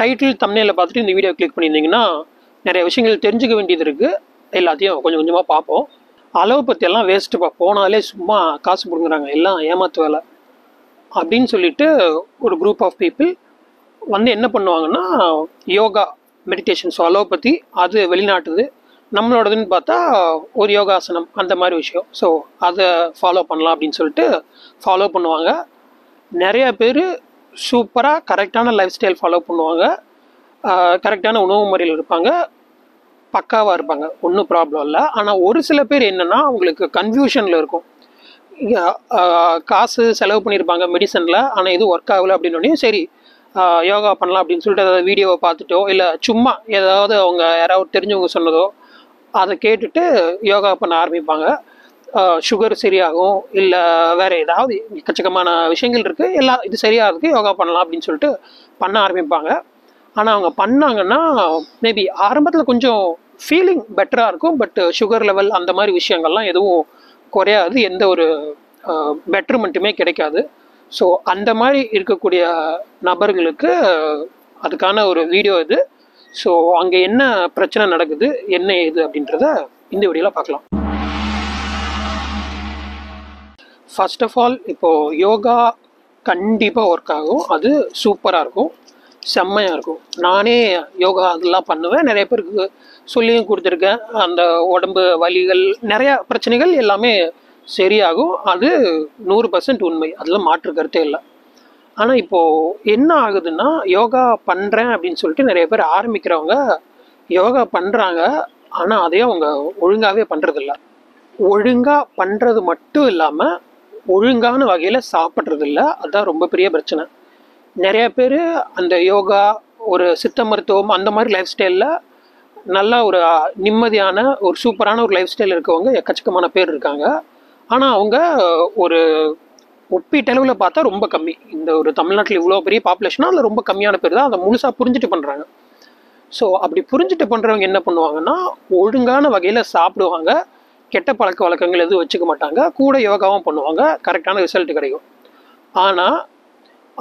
title thumbnail பார்த்துட்டு இந்த video click பண்ணியிருந்தீங்கன்னா நிறைய விஷயங்கள் தெரிஞ்சுக்க வேண்டியது இருக்கு. எல்லாத்தையும் கொஞ்சம் கொஞ்சமாக பார்ப்போம். அளவு பற்றியெல்லாம் வேஸ்ட்டுப்பா, போனாலே சும்மா காசு கொடுக்குறாங்க, எல்லாம் ஏமாத்து வேலை அப்படின்னு சொல்லிட்டு ஒரு குரூப் ஆஃப் பீப்புள் வந்து என்ன பண்ணுவாங்கன்னா, யோகா மெடிடேஷன், ஸோ அலோபதி அது வெளிநாட்டுது, நம்மளோடதுன்னு பார்த்தா ஒரு யோகாசனம் அந்த மாதிரி விஷயம். ஸோ அதை ஃபாலோ பண்ணலாம் அப்படின்னு சொல்லிட்டு ஃபாலோ பண்ணுவாங்க. நிறையா பேர் சூப்பராக கரெக்டான லைஃப் ஸ்டைல் ஃபாலோ பண்ணுவாங்க, கரெக்டான உணவு முறையில் இருப்பாங்க, பக்காவாக இருப்பாங்க, ஒன்றும் ப்ராப்ளம் இல்லை. ஆனால் ஒரு சில பேர் என்னென்னா அவங்களுக்கு கன்ஃபியூஷனில் இருக்கும். காசு செலவு பண்ணியிருப்பாங்க மெடிசனில், ஆனால் இது ஒர்க் ஆகலை அப்படின்னோடனே சரி யோகா பண்ணலாம் அப்படின்னு சொல்லிட்டு ஏதாவது வீடியோவை பார்த்துட்டோ இல்லை சும்மா ஏதாவது அவங்க யாராவது தெரிஞ்சவங்க சொன்னதோ அதை கேட்டுட்டு யோகா பண்ண ஆரம்பிப்பாங்க. சுகர் சரியாகும், இல்லை வேறு ஏதாவது எக்கச்சக்கமான விஷயங்கள் இருக்குது, எல்லாம் இது சரியாகிறதுக்கு யோகா பண்ணலாம் அப்படின்னு சொல்லிட்டு பண்ண ஆரம்பிப்பாங்க. ஆனால் அவங்க பண்ணாங்கன்னா மேபி ஆரம்பத்தில் கொஞ்சம் ஃபீலிங் பெட்டராக இருக்கும், பட் சுகர் லெவல் அந்த மாதிரி விஷயங்கள்லாம் எதுவும் குறையாது, எந்த ஒரு பெட்டர்மெண்ட்டுமே கிடைக்காது. ஸோ அந்த மாதிரி இருக்கக்கூடிய நபர்களுக்கு அதுக்கான ஒரு வீடியோ இது. ஸோ அங்கே என்ன பிரச்சனை நடக்குது, என்ன ஏது அப்படின்றத இந்த வீடியோவில் பார்க்கலாம். ஃபர்ஸ்ட் ஆஃப் ஆல், இப்போது யோகா கண்டிப்பாக ஒர்க் ஆகும், அது சூப்பராக இருக்கும், செம்மையாக இருக்கும். நானே யோகா அதெல்லாம் பண்ணுவேன், நிறைய பேருக்கு சொல்லியும் கொடுத்துருக்கேன். அந்த உடம்பு வலிகள் நிறையா பிரச்சனைகள் எல்லாமே சரியாகும், அது 100% உண்மை, அதில் மாற்று கருத்தே இல்லை. ஆனால் இப்போது என்ன ஆகுதுன்னா, யோகா பண்ணுறேன் அப்படின்னு சொல்லிட்டு நிறைய பேர் ஆரம்பிக்கிறவங்க யோகா பண்ணுறாங்க, ஆனால் அதையும் அவங்க ஒழுங்காகவே பண்ணுறதில்ல. ஒழுங்காக பண்ணுறது மட்டும் இல்லாமல் ஒழுங்கான வகையில் சாப்பிட்றதில்ல, அதுதான் ரொம்ப பெரிய பிரச்சனை. நிறைய பேர் அந்த யோகா ஒரு சித்த மருத்துவம் அந்த மாதிரி லைஃப் ஸ்டைலில் நல்லா ஒரு நிம்மதியான ஒரு சூப்பரான ஒரு லைஃப் ஸ்டைல் இருக்கவங்க எக்கச்சக்கமான பேர் இருக்காங்க. ஆனால் அவங்க ஒரு ஒப்பீட்டளவில் பார்த்தா ரொம்ப கம்மி. இந்த ஒரு தமிழ்நாட்டில் இவ்வளோ பெரிய பாப்புலேஷனாக அதில் ரொம்ப கம்மியான பேர் தான் அதை முழுசாக புரிஞ்சுட்டு பண்ணுறாங்க. ஸோ அப்படி புரிஞ்சுட்டு பண்ணுறவங்க என்ன பண்ணுவாங்கன்னா, ஒழுங்கான வகையில் சாப்பிடுவாங்க, கெட்ட பழக்க வழக்கங்கள் எதுவும் வச்சுக்க மாட்டாங்க, கூட யோகாவும் பண்ணுவாங்க, கரெக்டான ரிசல்ட் கிடைக்கும். ஆனால்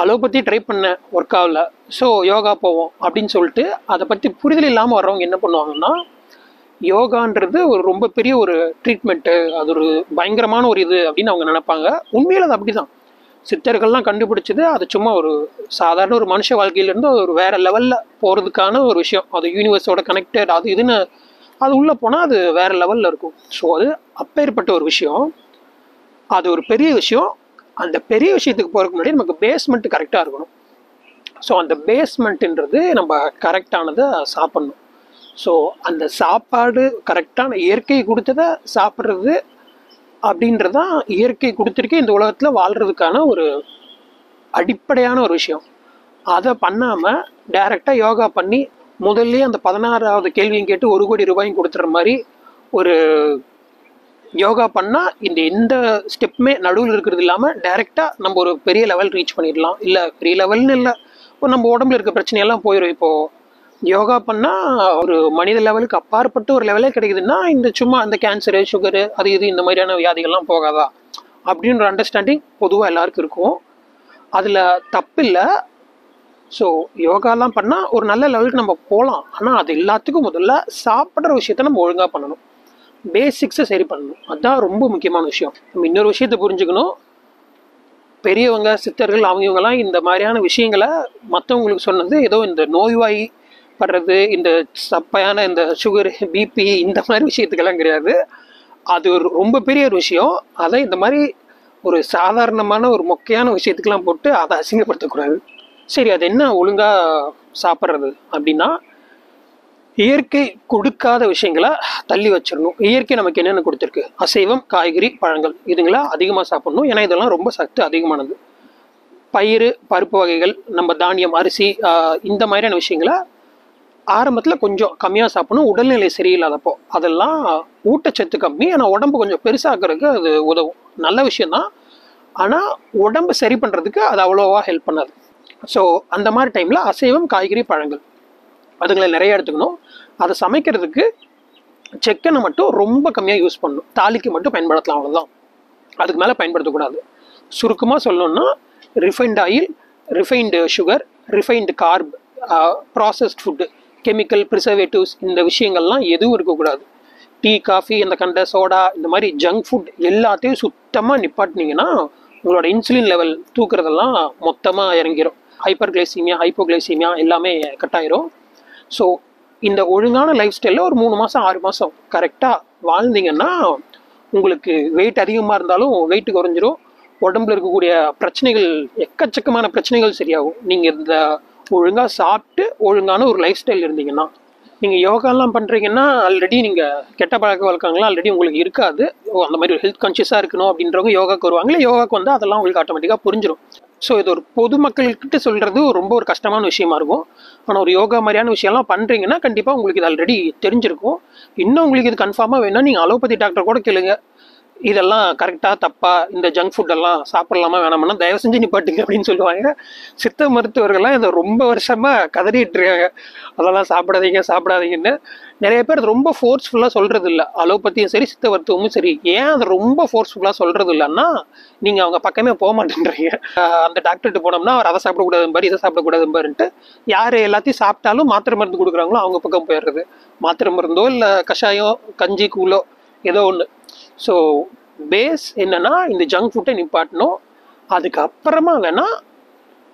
அலோபதி ட்ரை பண்ண ஒர்க் ஆகல, ஸோ யோகா போவோம் அப்படின்னு சொல்லிட்டு அதை பற்றி புரிதல் இல்லாமல் வர்றவங்க என்ன பண்ணுவாங்கன்னா, யோகான்றது ஒரு ரொம்ப பெரிய ஒரு ட்ரீட்மெண்ட்டு, அது ஒரு பயங்கரமான ஒரு இது அப்படின்னு அவங்க நினைப்பாங்க. உண்மையில் அது அப்படி தான், சித்தர்கள்லாம் கண்டுபிடிச்சது அது சும்மா ஒரு சாதாரண ஒரு மனுஷ வாழ்க்கையிலேருந்து ஒரு வேறு லெவலில் போகிறதுக்கான ஒரு விஷயம், அது யூனிவர்ஸோட கனெக்டட், அது இதுன்னு அது உள்ளே போனால் அது வேறு லெவலில் இருக்கும். ஸோ அது அப்பேற்பட்ட ஒரு விஷயம், அது ஒரு பெரிய விஷயம். அந்த பெரிய விஷயத்துக்கு போகிறதுக்கு முன்னாடி நமக்கு பேஸ்மெண்ட்டு கரெக்டாக இருக்கணும். ஸோ அந்த பேஸ்மெண்ட்டுன்றது நம்ம கரெக்டானதை சாப்பிட்ணும். ஸோ அந்த சாப்பாடு கரெக்டான இயற்கை கொடுத்ததை சாப்பிட்றது அப்படின்றதான் இயற்கை கொடுத்துருக்கே இந்த உலகத்தில் வாழ்கிறதுக்கான ஒரு அடிப்படையான ஒரு விஷயம். அதை பண்ணாமல் டைரெக்டாக யோகா பண்ணி முதல்ல அந்த 16வது கேள்வியும் கேட்டு 1 கோடி ரூபாயும் கொடுத்துட்ற மாதிரி ஒரு யோகா பண்ணால் இந்த எந்த ஸ்டெப்புமே நடுவில் இருக்கிறது இல்லாமல் டைரெக்டாக நம்ம ஒரு பெரிய லெவல் ரீச் பண்ணிடலாம். இல்லை பெரிய லெவல்னு இல்லை, இப்போ நம்ம உடம்புல இருக்க பிரச்சனையெல்லாம் போயிடும். இப்போது யோகா பண்ணால் ஒரு மனித லெவலுக்கு அப்பாற்பட்டு ஒரு லெவலே கிடைக்குதுன்னா, இந்த சும்மா அந்த கேன்சரு சுகரு அது இது இந்த மாதிரியான வியாதிகள்லாம் போகாதா அப்படின்ற அண்டர்ஸ்டாண்டிங் பொதுவாக எல்லாருக்கும் இருக்கும். அதில் தப்பில்லை. ஸோ யோகாலாம் பண்ணால் ஒரு நல்ல லெவலுக்கு நம்ம போகலாம். ஆனால் அது எல்லாத்துக்கும் முதல்ல சாப்பிட்ற விஷயத்தை நம்ம ஒழுங்காக பண்ணணும், பேசிக்ஸை சரி பண்ணணும், அதுதான் ரொம்ப முக்கியமான விஷயம். நம்ம இன்னொரு விஷயத்தை புரிஞ்சுக்கணும், பெரியவங்க சித்தர்கள் அவங்கவங்கலாம் இந்த மாதிரியான விஷயங்களை மற்றவங்களுக்கு சொன்னது ஏதோ இந்த நோய்வாய் படுறது, இந்த சப்பையான இந்த சுகர் பிபி இந்த மாதிரி விஷயத்துக்கெல்லாம் கிடையாது. அது ஒரு ரொம்ப பெரிய ஒரு விஷயம். அதை இந்த மாதிரி ஒரு சாதாரணமான ஒரு மொக்கையான விஷயத்துக்கெல்லாம் போட்டு அதை அசிங்கப்படுத்தக்கூடாது. சரி, அது என்ன ஒழுங்காக சாப்பிட்றது அப்படின்னா, இயற்கை கொடுக்காத விஷயங்களை தள்ளி வச்சிடணும். இயற்கை நமக்கு என்னென்ன கொடுத்துருக்கு, அசைவம், காய்கறி, பழங்கள், இதுங்களா அதிகமாக சாப்பிட்ணும். ஏன்னா இதெல்லாம் ரொம்ப சக்தி அதிகமானது. பயிறு, பருப்பு வகைகள், நம்ம தானியம், அரிசி இந்த மாதிரியான விஷயங்களை ஆரம்பத்தில் கொஞ்சம் கம்மியாக சாப்பிடணும். உடல்நிலை சரியில்லாதப்போ அதெல்லாம் ஊட்டச்சத்து கம்மி, ஆனால் உடம்பு கொஞ்சம் பெருசாக்குறதுக்கு அது உதவும், நல்ல விஷயந்தான். ஆனால் உடம்பு சரி பண்ணுறதுக்கு அது அவ்வளோவா ஹெல்ப் பண்ணாது. ஸோ அந்த மாதிரி டைமில் அசைவம், காய்கறி, பழங்கள் அதுங்களை நிறையா எடுத்துக்கணும். அதை சமைக்கிறதுக்கு செக்கனை மட்டும் ரொம்ப கம்மியாக யூஸ் பண்ணணும், தாலிக்கு மட்டும் பயன்படுத்தலாம், அவ்வளோதான், அதுக்கு மேலே பயன்படுத்தக்கூடாது. சுருக்கமாக சொல்லணும்னா, refined oil, refined sugar, refined carb, processed food, chemical preservatives, இந்த விஷயங்கள்லாம் எதுவும் இருக்கக்கூடாது. டீ, காஃபி, இந்த கண்ட சோடா, இந்த மாதிரி ஜங்க் ஃபுட் எல்லாத்தையும் சுத்தமாக நிப்பாட்டினீங்கன்னா உங்களோட இன்சுலின் லெவல் தூக்குறதெல்லாம் மொத்தமாக இறங்கிடும். ஹைப்பர் கிளைசீமியா, ஹைப்போகிளைசீமியா எல்லாமே கட்டாயிரும். ஸோ இந்த ஒழுங்கான லைஃப் ஸ்டைலில் ஒரு 3 மாதம் 6 மாதம் கரெக்டாக வாழ்ந்தீங்கன்னா உங்களுக்கு வெயிட் அதிகமாக இருந்தாலும் வெயிட்டு குறைஞ்சிரும். உடம்புல இருக்கக்கூடிய பிரச்சனைகள், எக்கச்சக்கமான பிரச்சனைகள் சரியாகும். நீங்கள் இந்த ஒழுங்காக சாப்பிட்டு ஒழுங்கான ஒரு லைஃப் ஸ்டைல் இருந்தீங்கன்னா. நீங்கள் யோகாலாம் பண்ணுறீங்கன்னா ஆல்ரெடி நீங்கள் கெட்ட பழக்க வழக்கங்கள்லாம் ஆல்ரெடி உங்களுக்கு இருக்காது. அந்த மாதிரி ஒரு ஹெல்த் கான்ஷியஸாக இருக்கணும் அப்படின்றவங்க யோகாவுக்கு வருவாங்களே, யோகாவுக்கு வந்து அதெல்லாம் உங்களுக்கு ஆட்டோமேட்டிக்காக புரிஞ்சிடும். ஸோ இது ஒரு பொதுமக்கள்கிட்ட சொல்கிறது ரொம்ப ஒரு கஷ்டமான விஷயமா இருக்கும். ஆனால் ஒரு யோகா மாதிரியான விஷயம்லாம் பண்ணுறீங்கன்னா கண்டிப்பாக உங்களுக்கு இது ஆல்ரெடி தெரிஞ்சிருக்கும். இன்னும் உங்களுக்கு இது கன்ஃபார்மாக வேணும்னா நீங்கள் அலோபதி டாக்டர் கூட கேளுங்க, இதெல்லாம் கரெக்டாக தப்பாக இந்த ஜங்க் ஃபுட்டெல்லாம் சாப்பிட்லாமா வேணாம்னா தயவு செஞ்சு நிப்பாட்டுங்க அப்படின்னு சொல்லுவாங்க. சித்த மருத்துவர்கள்லாம் இதை ரொம்ப வருஷமாக கதறிட்டு இருக்காங்க, அதெல்லாம் சாப்பிடாதீங்க சாப்பிடாதீங்கன்னு. நிறைய பேர் அது ரொம்ப ஃபோர்ஸ்ஃபுல்லாக சொல்கிறது இல்லை, அலோபதியும் சரி சித்த மருத்துவமும் சரி. ஏன் அது ரொம்ப ஃபோர்ஸ்ஃபுல்லாக சொல்கிறது இல்லைன்னா நீங்கள் அவங்க பக்கமே போக மாட்டேன்றீங்க. அந்த டாக்டர்கிட்ட போனோம்னா அவர் அதை சாப்பிடக்கூடாது பாரு, இதை சாப்பிடக்கூடாது பாருன்ட்டு யார் எல்லாத்தையும் சாப்பிட்டாலும் மாத்திரை மருந்து கொடுக்குறாங்களோ அவங்க பக்கம் போயிடுறது. மாத்திரை மருந்தோ இல்லை கஷாயம், கஞ்சி, கூழோ ஏதோ ஒன்று. ஸோ பேஸ் என்னென்னா இந்த ஜங்க் ஃபுட்டை நிப்பாட்டணும். அதுக்கப்புறமா வேணால்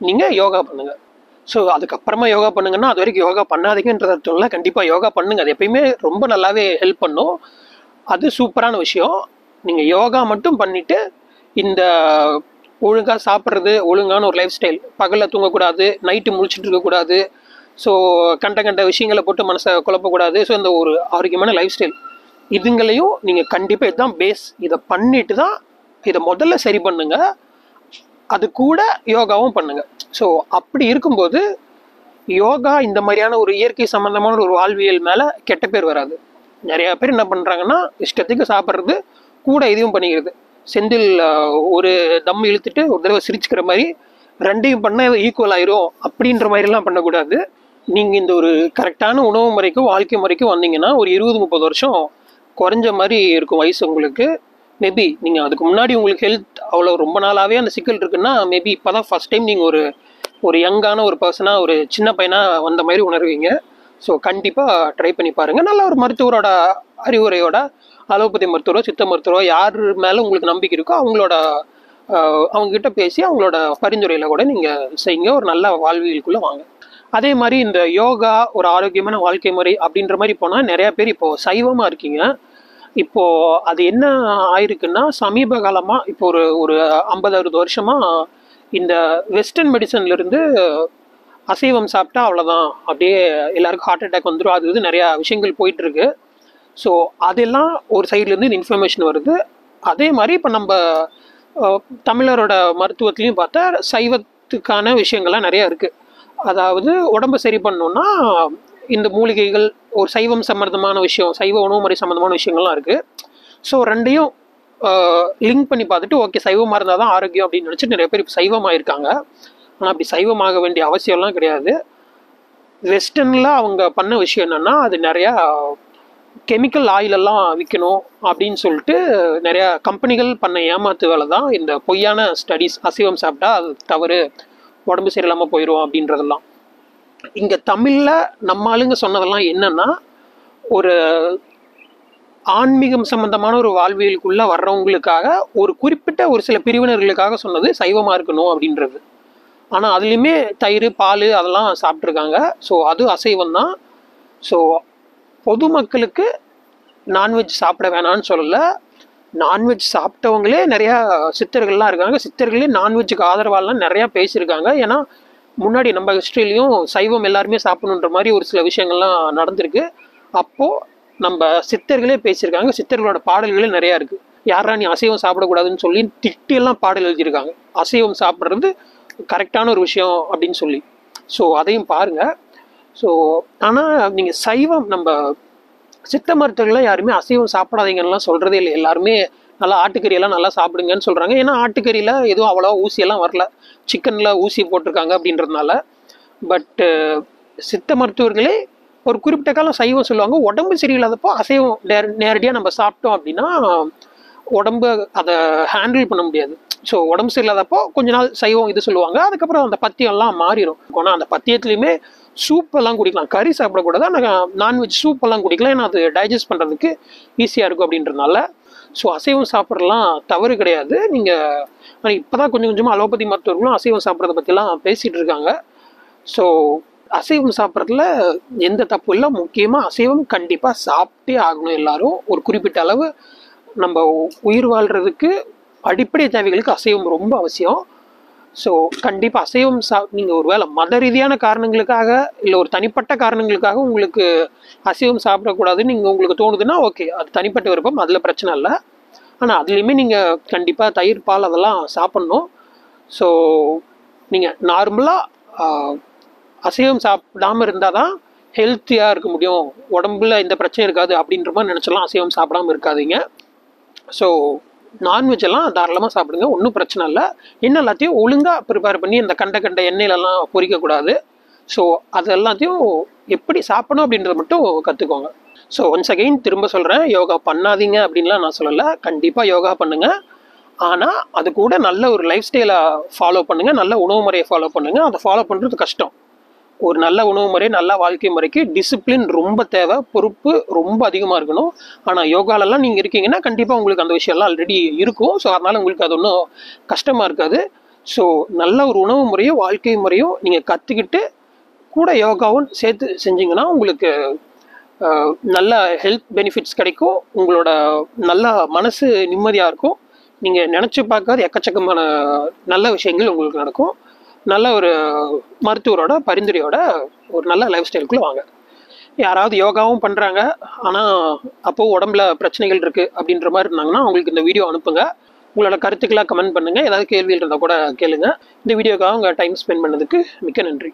நீங்கள் யோகா பண்ணுங்கள். ஸோ அதுக்கப்புறமா யோகா பண்ணுங்கன்னா அது வரைக்கும் யோகா பண்ணாதீங்கன்றது அர்த்தம்லாம். கண்டிப்பாக யோகா பண்ணுங்கள், அது எப்பயுமே ரொம்ப நல்லாவே ஹெல்ப் பண்ணும். அது சூப்பரான விஷயம். நீங்கள் யோகா மட்டும் பண்ணிவிட்டு இந்த ஒழுங்காக சாப்பிட்றது, ஒழுங்கான ஒரு லைஃப் ஸ்டைல், பகலில் தூங்கக்கூடாது, நைட்டு முழிச்சுட்டு இருக்கக்கூடாது, ஸோ கண்ட கண்ட விஷயங்களை போட்டு மனசை குழப்பக்கூடாது. ஸோ இந்த ஒரு ஆரோக்கியமான லைஃப் ஸ்டைல் இதுங்களையும் நீங்கள் கண்டிப்பாக இதுதான் பேஸ். இதை பண்ணிட்டு தான் இதை முதல்ல சரி பண்ணுங்கள், அது கூட யோகாவும் பண்ணுங்கள். ஸோ அப்படி இருக்கும்போது யோகா இந்த மாதிரியான ஒரு இயற்கை சம்மந்தமான ஒரு வாழ்வியல் மேலே கெட்ட பேர் வராது. நிறையா பேர் என்ன பண்ணுறாங்கன்னா இஷ்டத்துக்கு சாப்பிட்றது, கூட இதையும் பண்ணிக்கிறது. செந்தில் ஒரு தம் இழுத்துட்டு ஒரு தடவை சிரிச்சுக்கிற மாதிரி ரெண்டையும் பண்ணால் இது ஈக்குவல் ஆயிரும் அப்படின்ற மாதிரிலாம் பண்ணக்கூடாது. நீங்கள் இந்த ஒரு கரெக்டான உணவு முறைக்கும் வாழ்க்கை முறைக்கும் வந்தீங்கன்னா ஒரு 20-30 வருஷம் குறைஞ்ச மாதிரி இருக்கும் வயசு உங்களுக்கு. மேபி நீங்கள் அதுக்கு முன்னாடி உங்களுக்கு ஹெல்த் அவ்வளோ ரொம்ப நாளாகவே அந்த சிக்கல் இருக்குன்னா மேபி இப்போ தான் ஃபஸ்ட் டைம் நீங்கள் ஒரு யங்கான ஒரு பர்சனாக, ஒரு சின்ன பையனாக வந்த மாதிரி உணர்வீங்க. ஸோ கண்டிப்பாக ட்ரை பண்ணி பாருங்கள். நல்ல ஒரு மருத்துவரோட அறிவுரையோட, அலோபதி மருத்துவரோ சித்த மருத்துவரோ யார் மேலே உங்களுக்கு நம்பிக்கை இருக்கோ அவங்களோட, அவங்ககிட்ட பேசி அவங்களோட பரிந்துரையில் கூட நீங்கள் செய்யுங்க. ஒரு நல்ல வாழ்வியலுக்குள்ளே வாங்க. அதே மாதிரி இந்த யோகா ஒரு ஆரோக்கியமான வாழ்க்கை முறை அப்படின்ற மாதிரி போனால் நிறையா பேர் இப்போது சைவமாக இருக்கீங்க. இப்போது அது என்ன ஆயிருக்குன்னா சமீப காலமாக இப்போ ஒரு 50-60 வருஷமாக இந்த வெஸ்டர்ன் மெடிசன்லேருந்து அசைவம் சாப்பிட்டா அவ்வளோதான், அப்படியே எல்லாருக்கும் ஹார்ட் அட்டாக் வந்துடும், அது வந்து நிறையா விஷயங்கள் போயிட்டுருக்கு. ஸோ அதெல்லாம் ஒரு சைட்லேருந்து இந்த இன்ஃபர்மேஷன் வருது. அதே மாதிரி இப்போ நம்ம தமிழரோட மருத்துவத்துலேயும் பார்த்தா சைவத்துக்கான விஷயங்கள்லாம் நிறையா இருக்குது. அதாவது உடம்பை சரி பண்ணணுன்னா இந்த மூலிகைகள், ஒரு சைவம் சம்மந்தமான விஷயம், சைவ உணவு முறை சம்மந்தமான விஷயங்கள்லாம் இருக்குது. ஸோ ரெண்டையும் லிங்க் பண்ணி பார்த்துட்டு ஓகே சைவமாக இருந்தால் தான் ஆரோக்கியம் அப்படின்னு நினச்சிட்டு நிறைய பேர் இப்போ சைவமாக இருக்காங்க. ஆனால் அப்படி சைவமாக வேண்டிய அவசியம்லாம் கிடையாது. வெஸ்டர்னில் அவங்க பண்ண விஷயம் என்னென்னா அது நிறையா கெமிக்கல் ஆயிலெல்லாம் விற்கணும் அப்படின்னு சொல்லிட்டு நிறையா கம்பெனிகள் பண்ண ஏமாத்து வேலை தான் இந்த பொய்யான ஸ்டடீஸ். அசைவம் சாப்பிட்டா அது தவறு, உடம்பு சரியில்லாமல் போயிடும் அப்படின்றதெல்லாம். இங்கே தமிழில் நம்ம ஆளுங்க சொன்னதெல்லாம் என்னென்னா ஒரு ஆன்மீகம் சம்மந்தமான ஒரு வாழ்வியலுக்குள்ளே வர்றவங்களுக்காக ஒரு குறிப்பிட்ட ஒரு சில பிரிவினர்களுக்காக சொன்னது சைவமாக இருக்கணும் அப்படின்றது. ஆனால் அதுலேயுமே தயிர், பால் அதெல்லாம் சாப்பிட்ருக்காங்க. ஸோ அது அசைவம் தான். ஸோ பொதுமக்களுக்கு நான்வெஜ் சாப்பிட வேணான்னு சொல்லலை. நான்வெஜ் சாப்பிட்டவங்களே நிறையா சித்தர்கள்லாம் இருக்காங்க. சித்தர்களே நான்வெஜ்ஜுக்கு ஆதரவாலாம் நிறையா பேசியிருக்காங்க. ஏன்னா முன்னாடி நம்ம ஹிஸ்ட்ரியிலையும் சைவம் எல்லாருமே சாப்பிடணுன்ற மாதிரி ஒரு சில விஷயங்கள்லாம் நடந்திருக்கு. அப்போது நம்ம சித்தர்களே பேசியிருக்காங்க, சித்தர்களோட பாடல்களே நிறையா இருக்குது. யாரா நீ அசைவம் சாப்பிடக்கூடாதுன்னு சொல்லி திட்டியெல்லாம் பாடல் எழுதியிருக்காங்க, அசைவம் சாப்பிட்றது கரெக்டான ஒரு விஷயம் அப்படின்னு சொல்லி. ஸோ அதையும் பாருங்கள். ஸோ ஆனால் நீங்கள் சைவம், நம்ம சித்த மருத்துவர்கள்லாம் யாருமே அசைவம் சாப்பிடாதீங்கலாம் சொல்கிறதே இல்லை. எல்லாருமே நல்லா ஆட்டுக்கறியெல்லாம் நல்லா சாப்பிடுங்கன்னு சொல்கிறாங்க. ஏன்னா ஆட்டுக்கறியில் எதுவும் அவ்வளோவா ஊசியெல்லாம் வரல, சிக்கனில் ஊசி போட்டிருக்காங்க அப்படின்றதுனால. பட்டு சித்த மருத்துவர்களே ஒரு குறிப்பிட்ட காலம் சைவம் சொல்லுவாங்க. உடம்பு சரியில்லாதப்போ அசைவம் நேரடியாக நம்ம சாப்பிட்டோம் அப்படின்னா உடம்பு அதை ஹேண்டில் பண்ண முடியாது. ஸோ உடம்பு சரியில்லாதப்போ கொஞ்ச நாள் சைவம் இது சொல்லுவாங்க, அதுக்கப்புறம் அந்த பத்தியம்லாம் மாறிடும். ஆனால் அந்த பத்தியத்துலேயுமே சூப் எல்லாம் குடிக்கலாம், கறி சாப்பிடக்கூடாது, ஆனால் நான்வெஜ் சூப் எல்லாம் குடிக்கலாம், ஏன்னா அது டைஜஸ்ட் பண்ணுறதுக்கு ஈஸியாக இருக்கும் அப்படின்றதுனால. ஸோ அசைவம் சாப்பிட்றலாம் தவறு கிடையாது. நீங்கள் இப்போ தான் கொஞ்சம் கொஞ்சமாக அலோபதி மருத்துவர்களும் அசைவம் சாப்பிட்றத பற்றிலாம் பேசிகிட்டு இருக்காங்க. ஸோ அசைவம் சாப்பிட்றதுல எந்த தப்பு இல்லை. முக்கியமாக அசைவம் கண்டிப்பாக சாப்பிட்டே ஆகணும் எல்லாரும். ஒரு குறிப்பிட்ட அளவு நம்ம உயிர் வாழ்கிறதுக்கு அடிப்படை தேவைகளுக்கு அசைவம் ரொம்ப அவசியம். ஸோ கண்டிப்பாக அசைவம் நீங்கள் ஒரு வேளை மத ரீதியான காரணங்களுக்காக இல்லை ஒரு தனிப்பட்ட காரணங்களுக்காக உங்களுக்கு அசைவம் சாப்பிடக்கூடாதுன்னு நீங்கள் உங்களுக்கு தோணுதுன்னா ஓகே, அது தனிப்பட்ட விருப்பம், அதில் பிரச்சனை இல்லை. ஆனால் அதுலேயுமே நீங்கள் கண்டிப்பாக தயிர் பால் அதெல்லாம் சாப்பிட்ணும். ஸோ நீங்கள் நார்மலாக அசைவம் சாப்பிடாமல் இருந்தால் தான் ஹெல்த்தியாக இருக்க முடியும், உடம்புல எந்த பிரச்சனையும் இருக்காது அப்படின்ற மாதிரி நினச்சலாம் அசைவம் சாப்பிடாமல் இருக்காதீங்க. ஸோ நான்வெஜ் எல்லாம் தாராளமாக சாப்பிடுங்க, ஒன்றும் பிரச்சனை இல்லை. என்ன எல்லாத்தையும் ஒழுங்காக ப்ரிப்பேர் பண்ணி இந்த கண்ட எண்ணெயிலலாம் பொரிக்கக்கூடாது. ஸோ அது எல்லாத்தையும் எப்படி சாப்பிடணும் அப்படின்றத மட்டும் கற்றுக்கோங்க. ஸோ ஒன்ஸ் அகெயின் திரும்ப சொல்கிறேன், யோகா பண்ணாதீங்க அப்படின்லாம் நான் சொல்லலை, கண்டிப்பாக யோகா பண்ணுங்கள். ஆனால் அது கூட நல்ல ஒரு லைஃப் ஸ்டைலை ஃபாலோ பண்ணுங்கள், நல்ல உணவு முறையை ஃபாலோ பண்ணுங்கள். அதை ஃபாலோ பண்ணுறது கஷ்டம். ஒரு நல்ல உணவு முறை, நல்ல வாழ்க்கை முறைக்கு டிசிப்ளின் ரொம்ப தேவை, பொறுப்பு ரொம்ப அதிகமாக இருக்கணும். ஆனால் யோகாலெல்லாம் நீங்கள் இருக்கீங்கன்னா கண்டிப்பாக உங்களுக்கு அந்த விஷயம்லாம் ஆல்ரெடி இருக்கும். ஸோ அதனால் உங்களுக்கு அது ஒன்றும் கஷ்டமாக இருக்காது. ஸோ நல்ல ஒரு உணவு முறையும் வாழ்க்கை முறையும் நீங்கள் கற்றுக்கிட்டு கூட யோகாவும் சேர்த்து செஞ்சிங்கன்னா உங்களுக்கு நல்ல ஹெல்த் பெனிஃபிட்ஸ் கிடைக்கும், உங்களோட நல்ல மனசு நிம்மதியாக இருக்கும், நீங்கள் நினச்சி பார்க்காத எக்கச்சக்கமான நல்ல விஷயங்கள் உங்களுக்கு நடக்கும். நல்ல ஒரு மருத்துவரோட பரிந்துரையோட ஒரு நல்ல லைஃப் ஸ்டைலுக்குள்ளே வாங்க. யாராவது யோகாவும் பண்ணுறாங்க ஆனால் அப்போது உடம்புல பிரச்சனைகள் இருக்குது அப்படின்ற மாதிரி இருந்தாங்கன்னா அவங்களுக்கு இந்த வீடியோ அனுப்புங்க. உங்களோட கருத்துக்களாக கமெண்ட் பண்ணுங்கள், ஏதாவது கேள்விகள் இருந்தால் கூட கேளுங்கள். இந்த வீடியோக்காக உங்கள் டைம் ஸ்பெண்ட் பண்ணதுக்கு மிக்க நன்றி.